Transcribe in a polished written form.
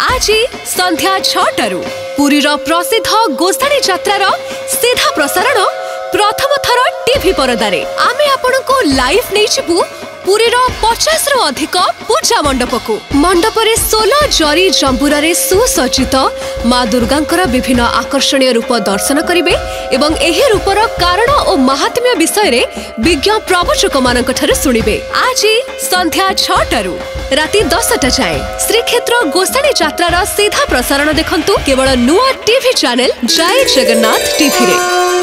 आज संध्या 6 पुरीर प्रसिद्ध गोसाणी यात्रार सीधा प्रसारण प्रथम थर टीवी परदारे आमे आपण को लाइव नै छिबु पुरीर 50 रु अधिक पूजा मंडप को मंडपरे 16 जरी जंबुरा रे सुसज्जित माँ दुर्गांकर विभिन्न आकर्षणीय रूप दर्शन करिवे एवं एही रूपर कारण और महात्म्य विषय रे विज्ञ प्रवचक मानक ठारे सुनिबे। आज संध्या 6 राति 10टा जाए श्रीक्षेत्र गोसाणी यात्रार सीधा प्रसारण देखंतु केवल नुआ टीवी चैनल जय जगन्नाथ टीवी रे।